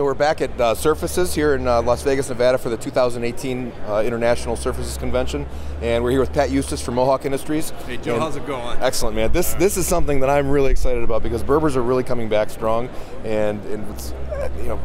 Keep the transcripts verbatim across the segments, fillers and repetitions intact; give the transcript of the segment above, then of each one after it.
So we're back at uh, Surfaces here in uh, Las Vegas, Nevada for the two thousand eighteen uh, International Surfaces Convention, and we're here with Pat Eustace from Mohawk Industries. Hey Joe, and how's it going? Excellent, man. This this is something that I'm really excited about because Berbers are really coming back strong, and, and it's, you know,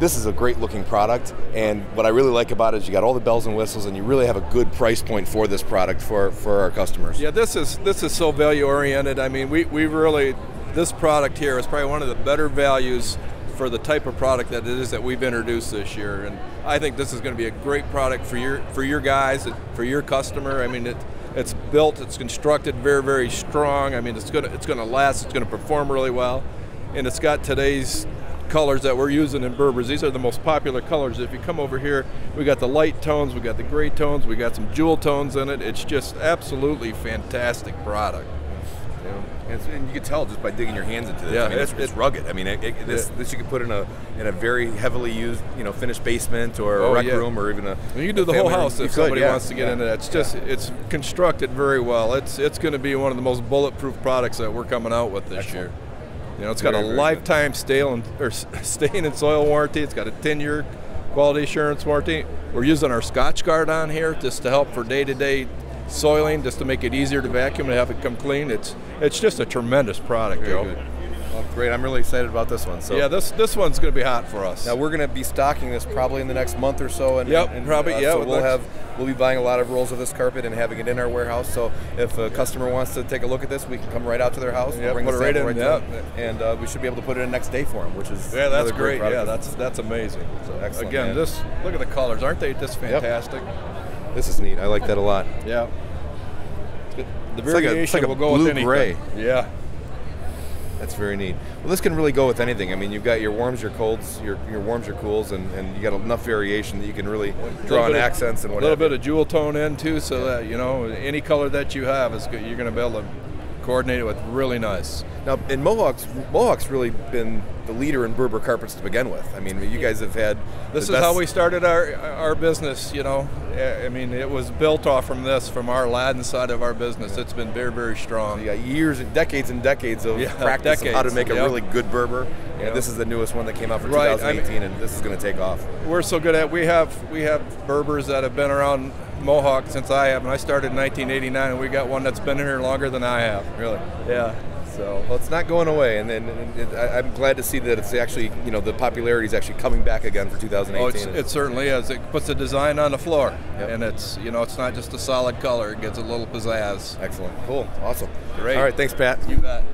this is a great looking product, and what I really like about it is you got all the bells and whistles, and you really have a good price point for this product for for our customers. Yeah, this is this is so value oriented. I mean, we we really this product here is probably one of the better values for the type of product that it is that we've introduced this year, and I think this is going to be a great product for your for your guys, for your customer. I mean, it it's built, it's constructed very very strong. I mean, it's gonna it's gonna last, it's gonna perform really well, and it's got today's colors that we're using in Berbers. These are the most popular colors. If you come over here, we got the light tones, we got the gray tones, we got some jewel tones in it. It's just absolutely fantastic product. Yeah. And, and you can tell just by digging your hands into this. Yeah, I mean, it's, it's, it's rugged. I mean, it, it, this, yeah. this you could put in a in a very heavily used, you know, finished basement or oh, a rec yeah. room or even a. Well, you can do the whole house room. if you somebody could, yeah. wants to get yeah. into that. It's just yeah. it's constructed very well. It's it's going to be one of the most bulletproof products that we're coming out with this Excellent. year. You know, it's got a lifetime stale and, or stain and soil warranty. It's got a ten-year quality assurance warranty. We're using our Scotchgard on here just to help for day-to-day soiling, just to make it easier to vacuum and have it come clean. It's it's just a tremendous product, Joe. Well, great. I'm really excited about this one. So yeah, this this one's going to be hot for us. Now we're going to be stocking this probably in the next month or so, and yep, and, probably uh, yeah. So we'll have we'll be buying a lot of rolls of this carpet and having it in our warehouse. So if a customer wants to take a look at this, we can come right out to their house. Yep, we'll bring put it right in, right yep. them, and uh, we should be able to put it in next day for them, which is yeah, that's great. great yeah, that's that's amazing. So excellent, again, man. this look at the colors, aren't they just fantastic? Yep. This is neat. I like that a lot. Yeah, the variation it's like a, it's like a will go with anything. Yeah. That's very neat. Well, this can really go with anything. I mean, you've got your warms, your colds, your, your warms, your cools, and, and you got enough variation that you can really draw in accents and whatever. A little bit of jewel tone in too, so that, you know, any color that you have is good. You're going to be able to coordinate it with really nice. Now, in Mohawk's, Mohawk's really been the leader in Berber carpets to begin with. I mean, you guys have had this is how we started our our business. You know, I mean, it was built off from this, from our Aladdin side of our business. Yeah. It's been very, very strong. So you got years and decades and decades of yeah, practice decades. on how to make a yep. really good Berber. And yeah. this is the newest one that came out for right. twenty eighteen, I mean, and this is going to take off. We're so good at we have we have Berbers that have been around Mohawk since I have, and I started in nineteen eighty-nine, and we got one that's been here longer than I have. Really? Yeah. So well, it's not going away, and, and, and I, I'm glad to see that it's actually, you know, the popularity is actually coming back again for two thousand eighteen. Oh, it's, it certainly is. It puts the design on the floor, yep. and it's, you know, it's not just a solid color. It gets a little pizzazz. Excellent. Cool. Awesome. Great. All right. Thanks, Pat. You bet.